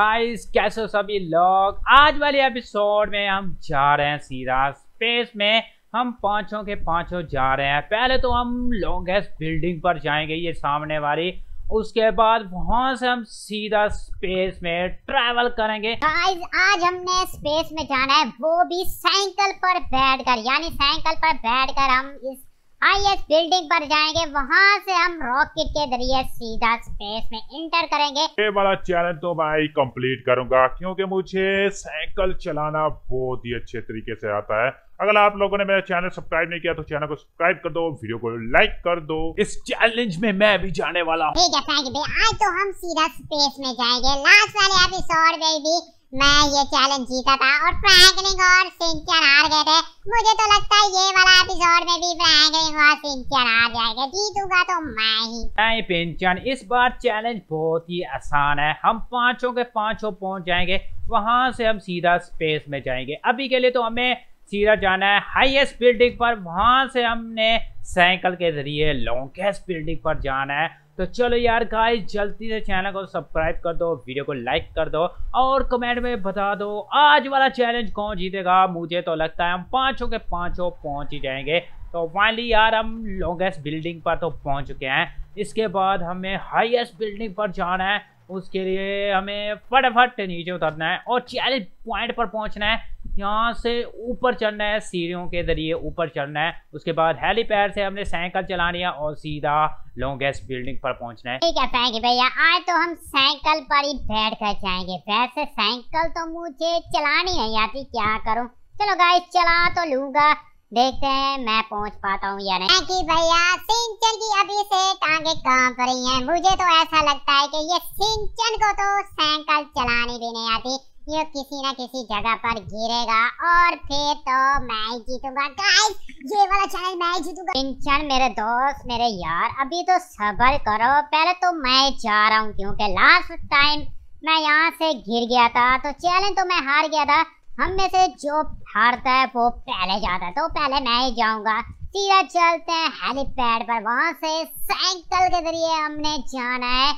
Guys कैसे हो सभी लोग। आज वाले एपिसोड में हम जा रहे हैं सीधा स्पेस में। हम पांचों के पांचों जा रहे हैं। पहले तो हम लॉन्गेस्ट बिल्डिंग पर जाएंगे, ये सामने वाली। उसके बाद वहां से हम सीधा स्पेस में ट्रैवल करेंगे। गाइस आज हमने स्पेस में जाना है, वो भी साइकिल पर बैठकर, यानी साइकिल पर बैठकर हम इस हाईएस्ट बिल्डिंग पर जाएंगे। वहां से हम रॉकेट के जरिए सीधा स्पेस में इंटर करेंगे। ये वाला चैलेंज तो मैं ही कंप्लीट करूंगा क्योंकि मुझे साइकिल चलाना बहुत ही अच्छे तरीके से आता है। अगर आप लोगों ने मेरा चैनल सब्सक्राइब नहीं किया तो चैनल को सब्सक्राइब कर दो, वीडियो को लाइक कर दो। इस चैलेंज में मैं भी जाने वाला हूँ। ठीक है साइकिल भाई, आज तो हम सीधा स्पेस में जाएंगे। लास्ट वाले एपिसोड में भी मैं ये चैलेंज जीता था और फ्रैंकलिन और शिनचैन हार गए थे। मुझे तो लगता है ये वाला एपिसोड में भी फ्रैंकलिन और शिनचैन हार जाएगा। जीतूंगा तो मैं ही पिंचन। इस बार चैलेंज बहुत ही आसान है। हम पांचों के पांचों पहुंच जाएंगे, वहां से हम सीधा स्पेस में जाएंगे। अभी के लिए तो हमें सीधा जाना है हाईएस्ट बिल्डिंग पर, वहां से हमने साइकिल के जरिए लॉन्गेस्ट बिल्डिंग पर जाना है। तो चलो यार गाइस, जल्दी से चैनल को सब्सक्राइब कर दो, वीडियो को लाइक कर दो और कमेंट में बता दो आज वाला चैलेंज कौन जीतेगा। मुझे तो लगता है हम पांचों के पांचों पहुंच ही जाएंगे। तो फाइनली यार हम लॉन्गेस्ट बिल्डिंग पर तो पहुंच चुके हैं। इसके बाद हमें हाईएस्ट बिल्डिंग पर जाना है। उसके लिए हमें फटाफट नीचे उतरना है और 40 पॉइंट पर पहुंचना है। यहाँ से ऊपर चढ़ना है, सीढ़ियों के जरिए ऊपर चढ़ना है। उसके बाद हेलीपैड से हमने साइकिल चलानी है और सीधा लॉन्गेस्ट बिल्डिंग पर पहुंचना है। ठीक है साइकिल भैया, आज तो हम साइकिल पर ही बैठ कर जाएंगे। वैसे साइकिल तो मुझे चलानी है यार, क्या करूँ। चलो गाइस चला तो लूंगा, देखते हैं मैं पहुंच पाता हूँ या नहीं। कि भैया शिनचैन की अभी से टांगे काम पर रही हैं। मुझे तो ऐसा लगता है कि ये शिनचैन को तो साइकिल चलानी भी नहीं आती। ये किसी ना किसी जगह पर गिरेगा और फिर तो मैं ही जीतूंगा। गाइस ये वाला चैलेंज मैं ही जीतूंगा। शिनचैन मेरे दोस्त, मेरे यार, अभी तो सब्र करो। पहले तो मैं जा रहा हूँ क्योंकि लास्ट टाइम मैं यहाँ से गिर गया था, तो चैलेंज तो मैं हार गया था। हम में से जो हारता है वो पहले जाता है, तो पहले मैं ही जाऊंगा। सीधा चलते हैं हेलीपैड पर, वहां से साइकिल के जरिए हमने जाना है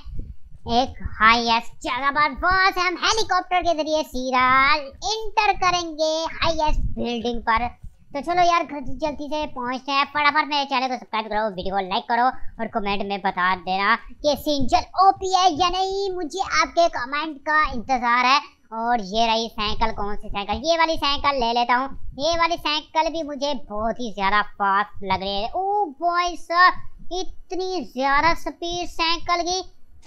एक हाईएस्ट जगह पर। वहां से हम हेलीकॉप्टर के जरिए सीधा इंटर करेंगे हाईएस्ट बिल्डिंग पर। तो चलो यार जल्दी से पहुंचते हैं। फटाफट मेरे चैनल को सब्सक्राइब करो, वीडियो को लाइक करो और कमेंट में बता देना कि शिनचैन ओपी है या नहीं। मुझे आपके कमेंट का इंतजार है। और ये रही साइकिल, कौन सी साइकिल, ये वाली साइकिल ले लेता हूँ। ये वाली साइकिल भी मुझे बहुत ही ज्यादा फास्ट लग रही है। ओ बॉयस, इतनी ज्यादा स्पीड साइकिल की।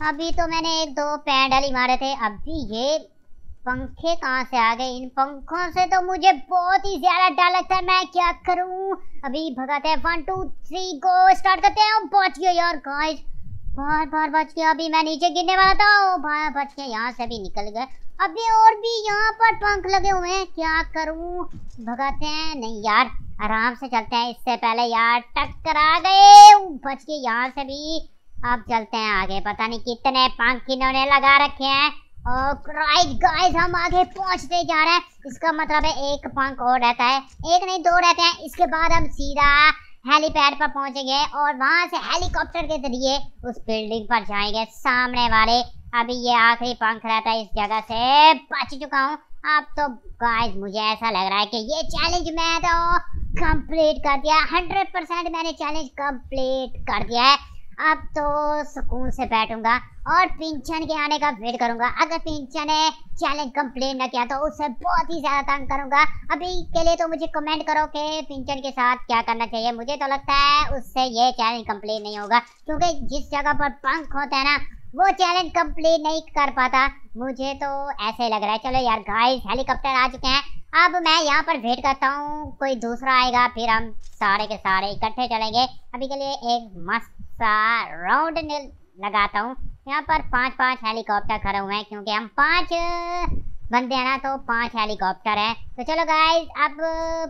अभी तो मैंने एक दो पैडल ही मारे थे। अभी ये पंखे कहाँ से आ गए? इन पंखों से तो मुझे बहुत ही ज्यादा डर लगता है। मैं क्या करूँ? अभी भगाते हैं, 1 2 3 गो, स्टार्ट करते हैं। बच गया यार गाइस, बार बच गया। अभी मैं नीचे गिरने वाला था, बार बच गया, यहाँ से भी निकल गया। अभी और भी यहाँ पर पंख लगे हुए हैं, क्या करूँ? भगाते हैं, नहीं यार आराम से चलते हैं। इससे पहले यार टकरा गए, बच के यहाँ से भी। अब चलते हैं आगे, पता नहीं कितने पंख इन्होंने लगा रखे हैं। और राइट गाइस, हम आगे पहुँचते जा रहे हैं। इसका मतलब है एक पंख और रहता है, एक नहीं दो रहते हैं। इसके बाद हम सीधा हेलीपैड पर पहुंचेंगे और वहां से हेलीकॉप्टर के जरिए उस बिल्डिंग पर जाएंगे सामने वाले। अभी ये आखिरी पंख रहता है, इस जगह से बच चुका हूँ। अब तो गाइस मुझे ऐसा लग रहा है कि ये चैलेंज मैं तो कंप्लीट कर दिया। 100% मैंने चैलेंज कंप्लीट कर दिया है। अब तो सुकून से बैठूंगा और पिंचन के आने का वेट करूंगा। अगर पिंचन ने चैलेंज कंप्लीट ना किया तो उससे बहुत ही ज़्यादा तंग करूंगा। अभी के लिए तो मुझे कमेंट करो कि पिंचन के साथ क्या करना चाहिए। मुझे तो लगता है उससे ये चैलेंज कंप्लीट नहीं होगा क्योंकि जिस जगह पर पंख होता है ना, वो चैलेंज कंप्लीट नहीं कर पाता। मुझे तो ऐसे ही लग रहा है। चलो यार गाइस, हेलीकॉप्टर आ चुके हैं। अब मैं यहाँ पर वेट करता हूँ, कोई दूसरा आएगा फिर हम सारे के सारे इकट्ठे चलेंगे। अभी के लिए एक मस्त सा राउंड लगाता हूँ। यहाँ पर 5-5 हेलीकॉप्टर खड़े हुए हैं क्योंकि हम 5 बंदे हैं ना, तो 5 हेलीकॉप्टर है। तो चलो गाइस, अब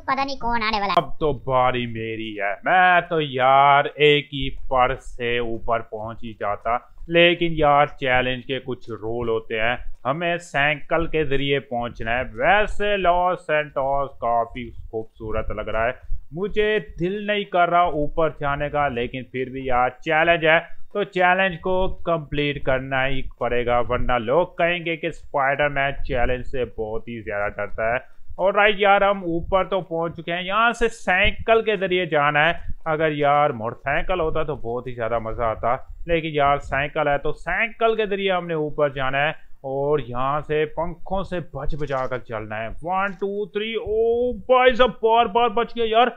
पता नहीं कौन आने वाला है। अब तो बारी मेरी है। मैं तो यार एक ही पर से ऊपर पहुंच ही जाता, लेकिन यार चैलेंज के कुछ रोल होते हैं। हमें साइकिल के जरिए पहुंचना है। वैसे लॉस सैंटोस काफी खूबसूरत लग रहा है, मुझे दिल नहीं कर रहा ऊपर जाने का, लेकिन फिर भी यार चैलेंज है तो चैलेंज को कंप्लीट करना ही पड़ेगा, वरना लोग कहेंगे कि स्पाइडरमैन चैलेंज से बहुत ही ज़्यादा डरता है। और राइट यार, हम ऊपर तो पहुंच चुके हैं, यहाँ से साइकिल के ज़रिए जाना है। अगर यार मोटरसाइकिल होता तो बहुत ही ज़्यादा मज़ा आता, लेकिन यार साइकिल है तो साइकिल के ज़रिए हमने ऊपर जाना है। और यहाँ से पंखों से बच बचा कर चलना है। 1 2 3। ओ भाई सब बार बार बच गया यार,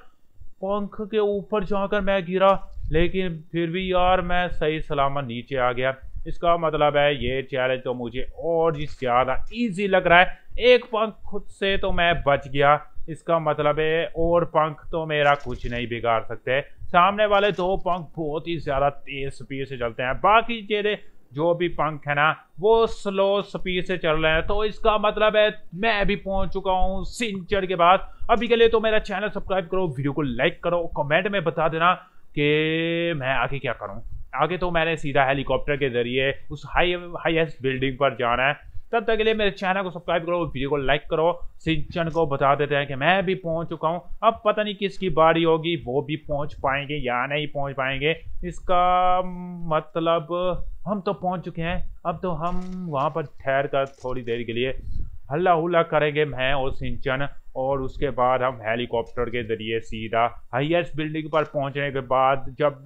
पंख के ऊपर जाकर मैं गिरा, लेकिन फिर भी यार मैं सही सलामत नीचे आ गया। इसका मतलब है ये चैलेंज तो मुझे और ही ज़्यादा इजी लग रहा है। एक पंख खुद से तो मैं बच गया, इसका मतलब है और पंख तो मेरा कुछ नहीं बिगाड़ सकते। सामने वाले दो पंख बहुत ही ज़्यादा तेज़ स्पीड से चलते हैं, बाकी चेहरे जो भी पंख है ना वो स्लो स्पीड से चल रहे हैं। तो इसका मतलब है मैं भी पहुंच चुका हूं सिंचर के बाद। अभी के लिए तो मेरा चैनल सब्सक्राइब करो, वीडियो को लाइक करो, कमेंट में बता देना कि मैं आगे क्या करूं। आगे तो मैंने सीधा हेलीकॉप्टर के जरिए उस हाईएस्ट बिल्डिंग पर जाना है। तब तक के लिए मेरे चैनल को सब्सक्राइब करो, वीडियो को लाइक करो। शिनचैन को बता देते हैं कि मैं भी पहुंच चुका हूं। अब पता नहीं किसकी बारी होगी, वो भी पहुंच पाएंगे या नहीं पहुंच पाएंगे। इसका मतलब हम तो पहुंच चुके हैं, अब तो हम वहां पर ठहर कर थोड़ी देर के लिए हल्ला हुल्ला करेंगे मैं और शिनचैन, और उसके बाद हम हेलीकॉप्टर के जरिए सीधा हाईएस्ट बिल्डिंग पर पहुंचने के बाद जब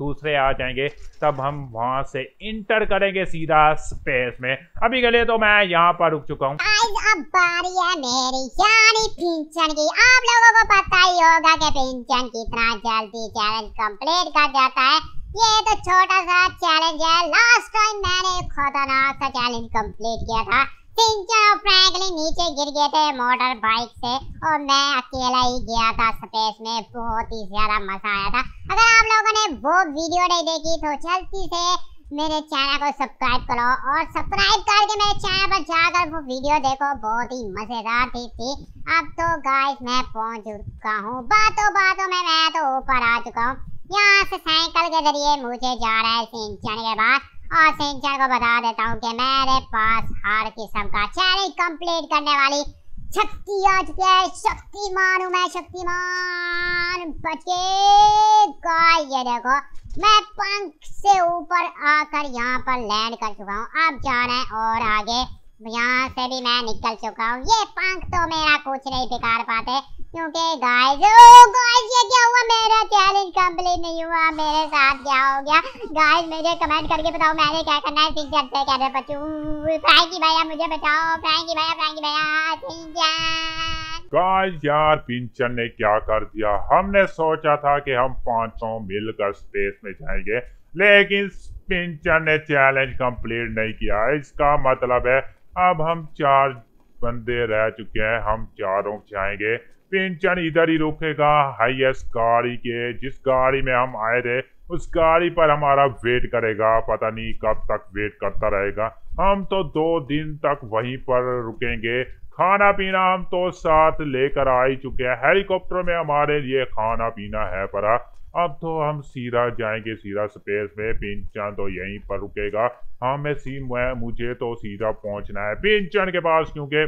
दूसरे आ जाएंगे तब हम वहां से इंटर करेंगे सीधा स्पेस में। अभी के लिए तो मैं यहां पर रुक चुका हूं। अब बारी है मेरी यानी पिंचन की। आप लोगों को पता ही होगा कि पिंचन कितना जल्दी चैलेंज कंप्लीट कर जाता है। ये तो छोटा सा चैलेंज है, लास्ट टाइम मैंने खतरनाक सा चैलेंज कंप्लीट किया था। शिनचैन और फ्रैंकलिन नीचे गिर गए थे मोटर बाइक से और मैं अकेला ही गया था स्पेस में। बहुत ही ज्यादा मजा आया था। अगर आप लोगों ने वो वीडियो नहीं देखी तो जल्दी से मेरे चैनल को सब्सक्राइब करो और सब्सक्राइब करके मेरे चैनल पर जाकर वो वीडियो देखो, बहुत ही मज़ेदार थी। अब तो गाइस मैं पहुंच चुका हूँ, बातों बातों में मैं तो ऊपर आ चुका हूँ। यहाँ से साइकिल के जरिए मुझे जा रहा है शिनचैन के बाद, और शिनचैन को बता देता हूँ कि मेरे पास हर किस्म का चैलेंज कंप्लीट करने वाली शक्ति आ चुकी है। शक्तिमान हूँ मैं, शक्तिमान बचेगा। ये देखो मैं पंख से ऊपर आकर यहाँ पर लैंड कर चुका हूँ। अब जाना है और आगे, यहाँ से भी मैं निकल चुका हूँ। ये पंख तो मेरा कुछ नहीं बिगाड़ पाते, क्योंकि गाइस ये क्या हुआ, मेरा चैलेंज कंप्लीट नहीं हुआ, मेरे साथ क्या हो गया। गाइस मुझे कमेंट करके बताओ मैंने क्या करना है शिनचैन से कैसे बचूं। फ्रैंकी भैया मुझे बचाओ, फ्रैंकी भैया शिनचैन। गाइस यार पिंचन ने क्या कर दिया, हमने सोचा था कि हम पांचों मिलकर स्पेस में जाएंगे, लेकिन पिंचन ने चैलेंज कंप्लीट नहीं किया। इसका मतलब है अब हम चार बंदे रह चुके हैं, हम चारों जाएंगे। पिंचन इधर ही रुकेगा हाईएस्ट गाड़ी के, जिस गाड़ी में हम आए थे उस गाड़ी पर हमारा वेट करेगा। पता नहीं कब तक वेट करता रहेगा, हम तो 2 दिन तक वहीं पर रुकेंगे। खाना पीना हम तो साथ लेकर आ ही चुके हैं, हेलीकॉप्टर में हमारे लिए खाना पीना है परा। अब तो हम सीधा जाएंगे सीधा स्पेस में। पिंचन तो यहीं पर रुकेगा, हमें मुझे तो सीधा पहुंचना है पिंचन के पास, क्योंकि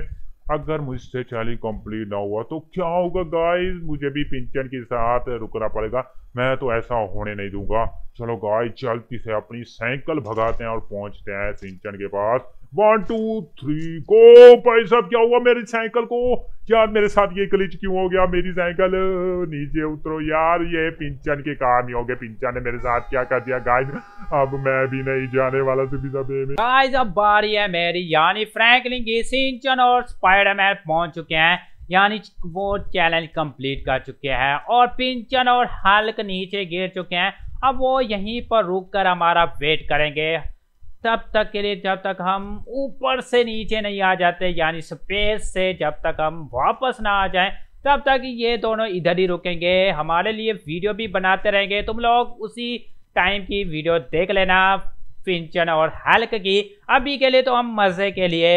अगर मुझसे चैलेंज कंप्लीट ना हुआ तो क्या होगा। गाइस मुझे भी पिंचन के साथ रुकना पड़ेगा, मैं तो ऐसा होने नहीं दूंगा। चलो गाइस जल्दी से अपनी साइकिल भगाते हैं और पहुंचते हैं शिनचैन के पास। 1 2 3 गो। भाई साहब क्या हुआ मेरी साइकिल को, यार मेरे साथ ये ग्लिच क्यों हो गया। मेरी साइकिल नीचे उतरो यार, ये पिंचन के काम ही हो गए, पिंचन ने मेरे साथ क्या कर दिया। गाइस अब मैं भी नहीं जाने वाला में। गाइस अब बारी है मेरी यानी फ्रैंकलिन की। शिनचैन और स्पाइडरमैन पहुंच चुके हैं, यानी वो चैलेंज कंप्लीट कर चुके हैं, और पिंचन और हल्क नीचे गिर चुके हैं। अब वो यहीं पर रुककर हमारा वेट करेंगे तब तक के लिए जब तक हम ऊपर से नीचे नहीं आ जाते, यानी स्पेस से जब तक हम वापस ना आ जाएं तब तक ये दोनों इधर ही रुकेंगे। हमारे लिए वीडियो भी बनाते रहेंगे, तुम लोग उसी टाइम की वीडियो देख लेना शिनचैन और हल्क की। अभी के लिए तो हम मज़े के लिए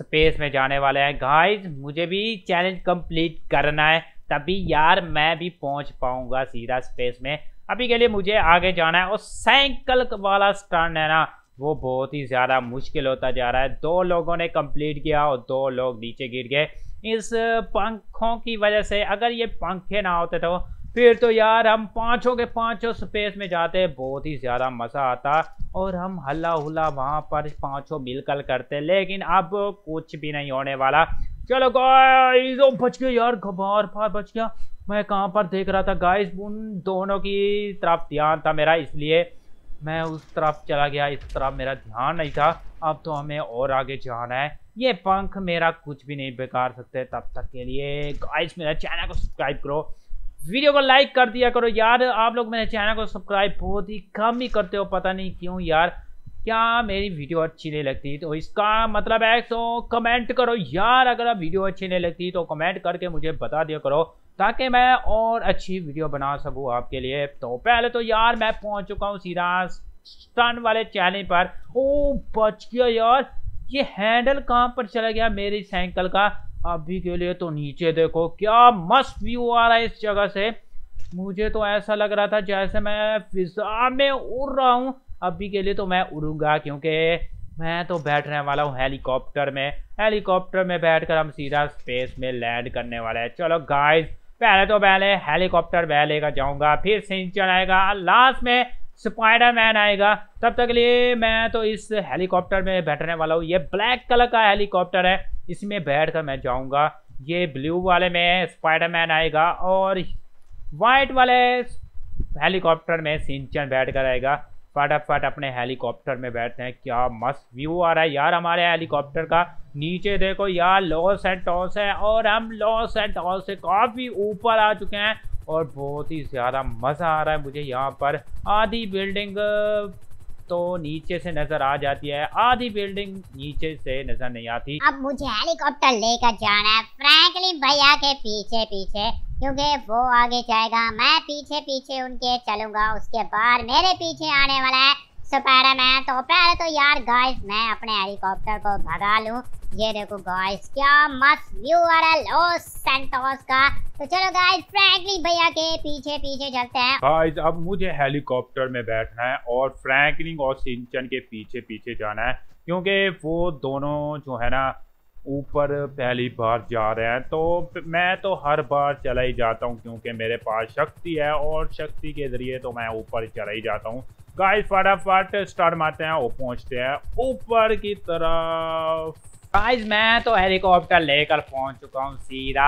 स्पेस में जाने वाले हैं। गाइस मुझे भी चैलेंज कंप्लीट करना है, तभी यार मैं भी पहुंच पाऊंगा सीधा स्पेस में। अभी के लिए मुझे आगे जाना है, और साइकिल वाला स्टंट है ना वो बहुत ही ज़्यादा मुश्किल होता जा रहा है। 2 लोगों ने कंप्लीट किया और 2 लोग नीचे गिर गए इस पंखों की वजह से। अगर ये पंखे ना होते तो फिर तो यार हम पांचों के पांचों स्पेस में जाते, बहुत ही ज्यादा मजा आता और हम हल्ला हुला वहां पर पांचों मिलकर करते, लेकिन अब कुछ भी नहीं होने वाला। चलो गाइस, ओ बच गया यार, खबर फार बच गया। मैं कहाँ पर देख रहा था गाइस, उन दोनों की तरफ ध्यान था मेरा, इसलिए मैं उस तरफ चला गया, इस तरफ मेरा ध्यान नहीं था। अब तो हमें और आगे जाना है। ये पंख मेरा कुछ भी नहीं बिगाड़ सकते। तब तक के लिए गाइस मेरा चैनल को सब्सक्राइब करो, वीडियो को लाइक कर दिया करो। यार आप लोग मेरे चैनल को सब्सक्राइब बहुत ही कम ही करते हो, पता नहीं क्यों यार। क्या मेरी वीडियो अच्छी नहीं लगती तो इसका मतलब है, तो कमेंट करो यार। अगर आप वीडियो अच्छी नहीं लगती तो कमेंट करके मुझे बता दिया करो, ताकि मैं और अच्छी वीडियो बना सकूँ आपके लिए। तो पहले तो यार मैं पहुँच चुका हूँ सीधा स्टन वाले चैनल पर। ओ बच गया यार, ये हैंडल कहाँ पर चला गया मेरी साइकिल का। अभी के लिए तो नीचे देखो, क्या मस्त व्यू आ रहा है इस जगह से। मुझे तो ऐसा लग रहा था जैसे मैं फिजा में उड़ रहा हूँ। अभी के लिए तो मैं उड़ूंगा, क्योंकि मैं तो बैठने वाला हूँ हेलीकॉप्टर में। हेलीकॉप्टर में बैठकर हम सीधा स्पेस में लैंड करने वाले हैं। चलो गाइस, पहले तो पहले हेलीकॉप्टर मैं लेकर जाऊँगा, फिर शिनचैन आएगा, लास्ट में स्पाइडरमैन आएगा। तब तक के लिए मैं तो इस हेलीकॉप्टर में बैठने वाला हूँ। ये ब्लैक कलर का हेलीकॉप्टर है, इसमें बैठकर मैं जाऊंगा। ये ब्लू वाले में स्पाइडरमैन आएगा और वाइट वाले हेलीकॉप्टर में शिनचैन बैठकर आएगा। फटाफट अपने हेलीकॉप्टर में बैठते हैं। क्या मस्त व्यू आ रहा है यार हमारे हेलीकॉप्टर का। नीचे देखो यार लॉस एंटोस है और हम लॉस एंटोस से काफ़ी ऊपर आ चुके हैं और बहुत ही ज़्यादा मज़ा आ रहा है मुझे। यहाँ पर आधी बिल्डिंग तो नीचे से नजर आ जाती है, आधी बिल्डिंग नीचे से नजर नहीं आती। अब मुझे हेलीकॉप्टर लेकर जाना है फ्रैंकलिन भैया के पीछे पीछे, क्योंकि वो आगे जाएगा, मैं पीछे पीछे उनके चलूंगा। उसके बाद मेरे पीछे आने वाला है स्पाइडरमैन। तो पहले तो यार गाइस मैं अपने हेलीकॉप्टर को भगा लूं। ये देखो गाइस, क्या मस्त व्यू आ रहा है लॉस सैंटोस का। तो चलो गाइस फ्रैंकलिन भैया के पीछे पीछे चलते हैं। गाइस अब मुझे हेलीकॉप्टर में बैठना है और फ्रैंकलिन और शिनचैन के पीछे पीछे जाना है, क्योंकि वो दोनों जो है ना ऊपर पहली बार जा रहे हैं। तो मैं तो हर बार चला ही जाता हूँ, क्योंकि मेरे पास शक्ति है और शक्ति के जरिए तो मैं ऊपर चला ही जाता हूँ। गाइस फटाफट स्टार्ट मारते हैं और पहुँचते हैं ऊपर की तरफ। गाइस मैं तो हेलीकॉप्टर लेकर पहुँच चुका हूँ सीधा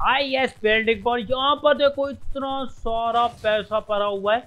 हाईएस्ट बिल्डिंग पर। यहाँ पर देखो इतना सारा पैसा पड़ा हुआ है,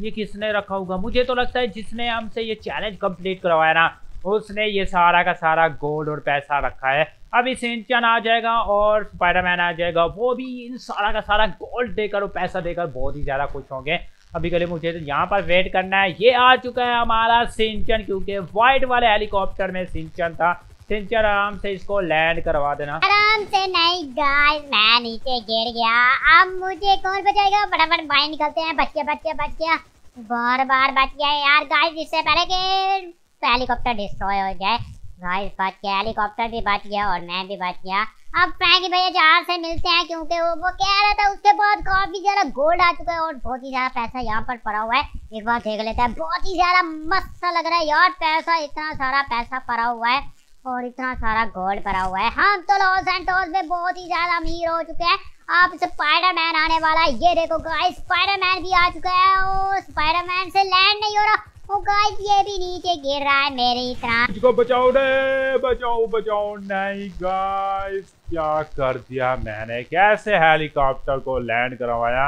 ये किसने रखा होगा। मुझे तो लगता है जिसने हमसे ये चैलेंज कंप्लीट करवाया ना, उसने ये सारा का सारा गोल्ड और पैसा रखा है। अभी शिनचैन आ जाएगा और स्पाइडरमैन आ जाएगा, वो भी इन सारा का सारा गोल्ड देकर और पैसा देकर बहुत ही ज़्यादा खुश होंगे। अभी के लिए मुझे तो यहाँ पर वेट करना है। ये आ चुका है हमारा शिनचैन, क्योंकि व्हाइट वाले हेलीकॉप्टर में शिनचैन था। शिनचैन आराम से इसको लैंड करवा देना। आराम से नहीं गाइस, मैं नीचे गिर गया। अब मुझे कौन बचाएगा। फटाफट बाहर निकलते हैं। बच गया बार बच गया यार गाइस, इससे पहले कि हेलीकॉप्टर डिस्ट्रॉय हो जाए। गाइस बच गया, हेलीकॉप्टर भी बच गया और मैं भी बच गया। अब फ्रैंकी भैया जहाँ से मिलते हैं, क्योंकि वो कह रहा था उसके बाद काफ़ी ज़्यादा गोल्ड आ चुका है और बहुत ही ज़्यादा पैसा यहाँ पर पड़ा हुआ है। एक बार देख लेते हैं। बहुत ही ज़्यादा मस्त सा लग रहा है यार पैसा, इतना सारा पैसा पड़ा हुआ है और इतना सारा गोल्ड भरा हुआ है। हम तो लॉस एंटोस में बहुत ही ज़्यादा अमीर हो चुके हैं। अब स्पाइडरमैन आने वाला है। ये देखो गाइस स्पाइडरमैन भी आ चुका है और स्पाइडरमैन से लैंड नहीं हो रहा। ओ गाइस ये भी नीचे गिर रहा है मेरी तरह। मुझको बचाओ रे, बचाओ। नहीं गाइस क्या कर दिया मैंने, कैसे हेलीकॉप्टर को लैंड करवाया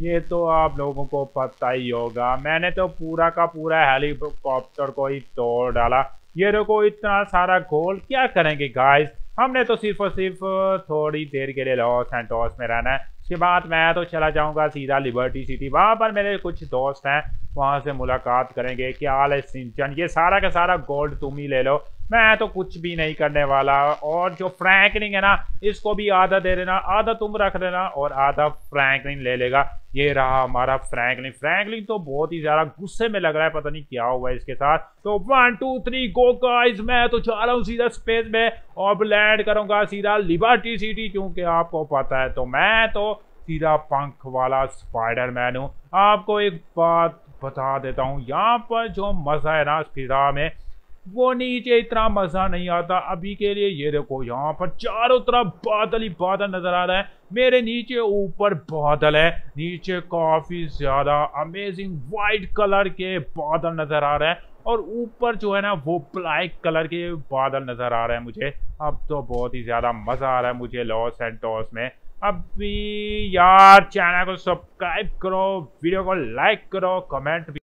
ये तो आप लोगों को पता ही होगा। मैंने तो पूरा का पूरा हेलीकॉप्टर को ही तोड़ डाला। ये देखो इतना सारा गोल्ड, क्या करेंगे गाइस। हमने तो सिर्फ और सिर्फ थोड़ी देर के लिए लॉस एंटोस में रहना है। इसके बाद मैं तो चला जाऊंगा सीधा लिबर्टी सिटी। वहाँ पर मेरे कुछ दोस्त हैं, वहाँ से मुलाकात करेंगे। क्या हाल है शिनचैन, ये सारा का सारा गोल्ड तुम ही ले लो, मैं तो कुछ भी नहीं करने वाला। और जो फ्रैंकलिन है ना, इसको भी आधा दे देना, आधा तुम रख देना और आधा फ्रैंकलिन ले लेगा। ये रहा हमारा फ्रैंकलिन। फ्रैंकलिन तो बहुत ही ज़्यादा गुस्से में लग रहा है, पता नहीं क्या हुआ इसके साथ। तो 1 2 3 गो गाइस, मैं तो जा रहा हूँ सीधा स्पेस में और लैंड करूँगा सीधा लिबर्टी सिटी, क्योंकि आपको पता है तो मैं तो सीधा पंख वाला स्पाइडरमैन हूँ। आपको एक बात बता देता हूँ, यहाँ पर जो मज़ा है ना फिजा में, वो नीचे इतना मजा नहीं आता। अभी के लिए ये देखो यहाँ पर चारों तरफ बादल ही बादल नजर आ रहा है, मेरे नीचे ऊपर बादल है, नीचे काफी ज्यादा अमेजिंग वाइट कलर के बादल नजर आ रहे हैं और ऊपर जो है ना वो ब्लैक कलर के बादल नजर आ रहे हैं मुझे। अब तो बहुत ही ज्यादा मजा आ रहा है मुझे लॉस सैंटोस में। अभी यार चैनल को सब्सक्राइब करो, वीडियो को लाइक करो, कमेंट